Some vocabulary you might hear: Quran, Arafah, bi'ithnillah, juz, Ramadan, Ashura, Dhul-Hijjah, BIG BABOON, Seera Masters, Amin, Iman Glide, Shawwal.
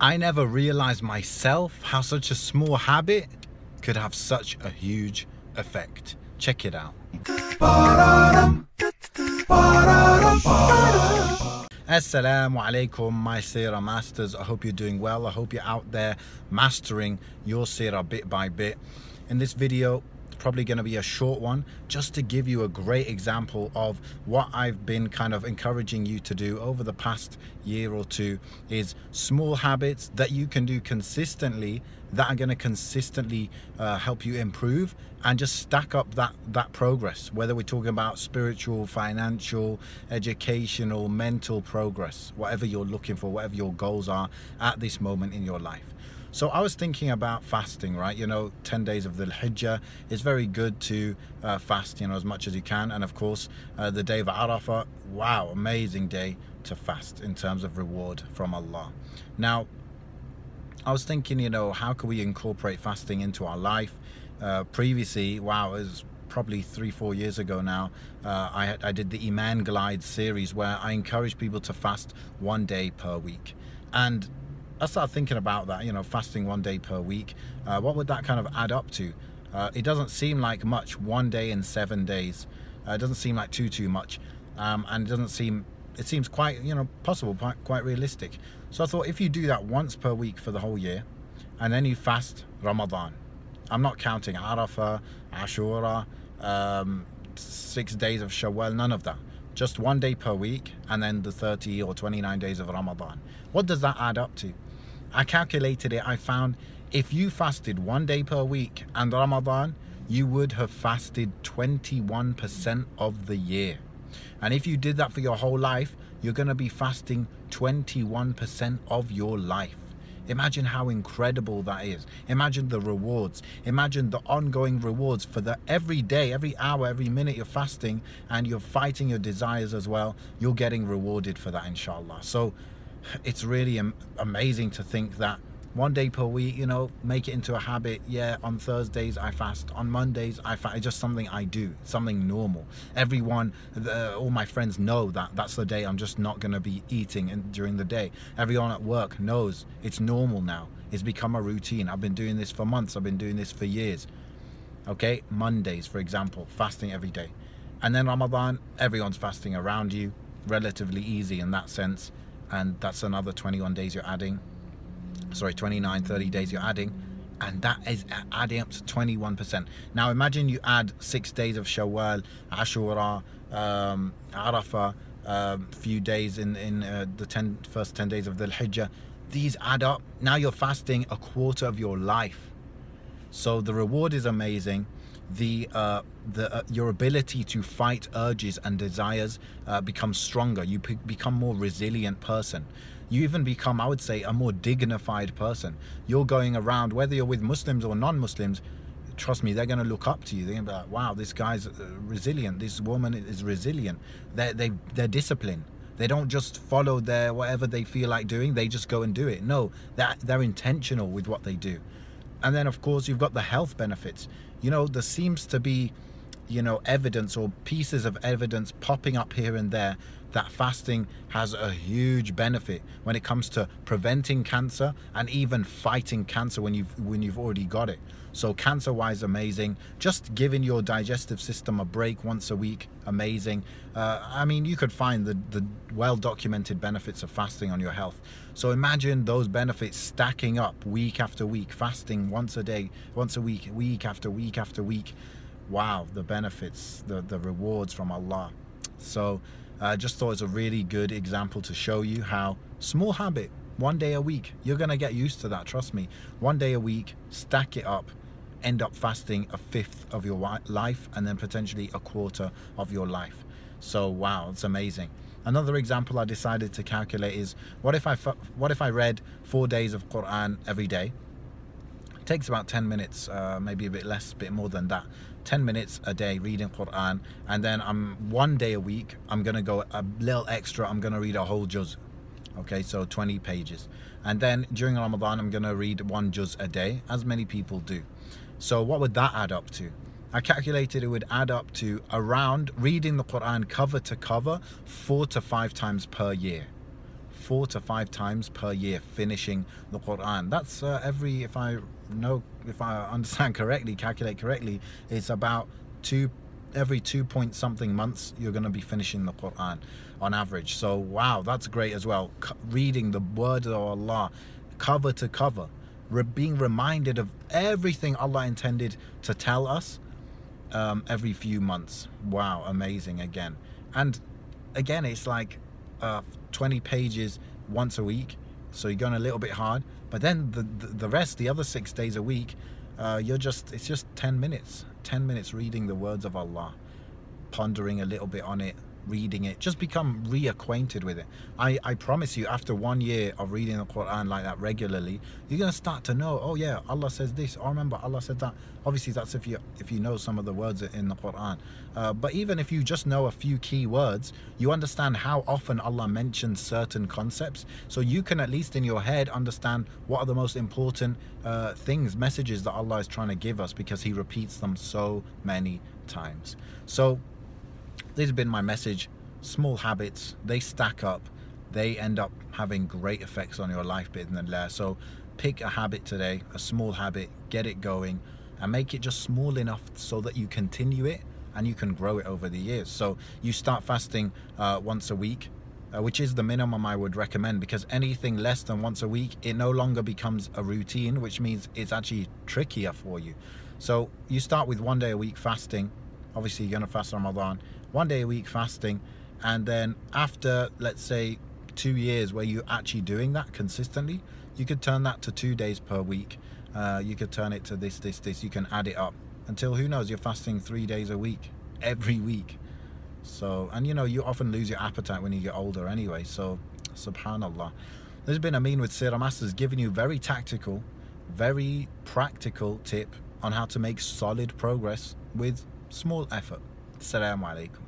I never realized myself how such a small habit could have such a huge effect. Check it out. Assalamu alaikum, my Seera Masters. I hope you're doing well. I hope you're out there mastering your Seera bit by bit. In this video, it's probably going to be a short one, just to give you a great example of what I've been kind of encouraging you to do over the past year or two, is small habits that you can do consistently that are going to consistently help you improve and just stack up that progress, whether we're talking about spiritual, financial, educational, mental progress, whatever you're looking for, whatever your goals are at this moment in your life. So I was thinking about fasting, right? You know, 10 days of Dhul-Hijjah, it's very good to fast, you know, as much as you can. And of course, the day of Arafah, wow, amazing day to fast in terms of reward from Allah. Now, I was thinking, you know, how can we incorporate fasting into our life? Previously, wow, it was probably 3-4 years ago now, I did the Iman Glide series where I encouraged people to fast one day per week. And I started thinking about that, you know, fasting one day per week, what would that kind of add up to? It doesn't seem like much, one day in 7 days. It doesn't seem like too much, and it seems quite, you know, possible, quite realistic. So I thought, if you do that once per week for the whole year, and then you fast Ramadan, I'm not counting Arafah, Ashura, 6 days of Shawwal, none of that. Just one day per week, and then the 30 or 29 days of Ramadan. What does that add up to? I calculated it. I found if you fasted one day per week and Ramadan, you would have fasted 21% of the year. And if you did that for your whole life, you're going to be fasting 21% of your life. Imagine how incredible that is. Imagine the rewards. Imagine the ongoing rewards for the every day, every hour, every minute you're fasting and you're fighting your desires as well. You're getting rewarded for that, inshallah. So it's really amazing to think that one day per week, you know, make it into a habit. Yeah, on Thursdays I fast, on Mondays I fast. It's just something I do, something normal. Everyone, all my friends know that that's the day I'm just not going to be eating during the day. Everyone at work knows it's normal now. It's become a routine. I've been doing this for months. I've been doing this for years. Okay, Mondays, for example, fasting every day. And then Ramadan, everyone's fasting around you, relatively easy in that sense. And that's another 21 days you're adding. Sorry, 29, 30 days you're adding, and that is adding up to 21%. Now imagine you add 6 days of Shawwal, Ashura, Arafah, few days in the first 10 days of Dhul-Hijjah. These add up. Now you're fasting a quarter of your life. So the reward is amazing. Your ability to fight urges and desires becomes stronger. You become more resilient person. You even become, I would say, a more dignified person. You're going around, whether you're with Muslims or non-Muslims, trust me, they're going to look up to you. They're going to be like, wow, this guy's resilient. This woman is resilient. They're disciplined. They don't just follow their whatever they feel like doing. They just go and do it. No, they're intentional with what they do. And then, of course, you've got the health benefits. You know, there seems to be, you know, evidence or pieces of evidence popping up here and there that fasting has a huge benefit when it comes to preventing cancer and even fighting cancer when you've already got it. So cancer-wise, amazing. Just giving your digestive system a break once a week, amazing. I mean, you could find the well-documented benefits of fasting on your health. So imagine those benefits stacking up week after week, fasting once a day, once a week, week after week after week. Wow, the benefits, the rewards from Allah. So I just thought it's a really good example to show you how small habit, one day a week, you're going to get used to that, trust me. One day a week, stack it up, end up fasting a fifth of your life and then potentially a quarter of your life. So wow, it's amazing. Another example I decided to calculate is, what if I read 4 days of Quran every day? It takes about 10 minutes, maybe a bit less, a bit more than that. 10 minutes a day reading Quran, and then one day a week I'm gonna go a little extra. I'm gonna read a whole juz, okay, so 20 pages. And then during Ramadan I'm gonna read one juz a day, as many people do. So what would that add up to? I calculated it would add up to around, reading the Quran cover to cover, 4 to 5 times per year. 4 to 5 times per year finishing the Quran. That's every, if I calculate correctly, it's about every 2 point something months you're going to be finishing the Quran on average. So wow, that's great as well. Reading the word of Allah cover to cover, being reminded of everything Allah intended to tell us every few months. Wow, amazing again. And again, it's like 20 pages once a week, so you're going a little bit hard, but then the rest, the other 6 days a week, it's just 10 minutes reading the words of Allah, pondering a little bit on it, reading it, just become reacquainted with it. I promise you, after 1 year of reading the Quran like that regularly, you're going to start to know, oh yeah, Allah says this, oh, remember Allah said that. Obviously that's if you know some of the words in the Quran, but even if you just know a few key words, you understand how often Allah mentions certain concepts, so you can at least in your head understand what are the most important things, messages that Allah is trying to give us, because he repeats them so many times. So this has been my message. Small habits, they stack up, they end up having great effects on your life, bi'ithnillah. So pick a habit today, a small habit, get it going, and make it just small enough so that you continue it and you can grow it over the years. So you start fasting once a week, which is the minimum I would recommend, because anything less than once a week, it no longer becomes a routine, which means it's actually trickier for you. So you start with 1 day a week fasting. Obviously you're going to fast Ramadan, 1 day a week fasting, and then after, let's say, 2 years where you're actually doing that consistently, you could turn that to 2 days per week, you could turn it to this, you can add it up until, who knows, you're fasting 3 days a week every week. So, and you know, you often lose your appetite when you get older anyway, so subhanallah. This has been Amin with Seera Masters, giving you very tactical, very practical tip on how to make solid progress with small effort. Assalamu alaikum.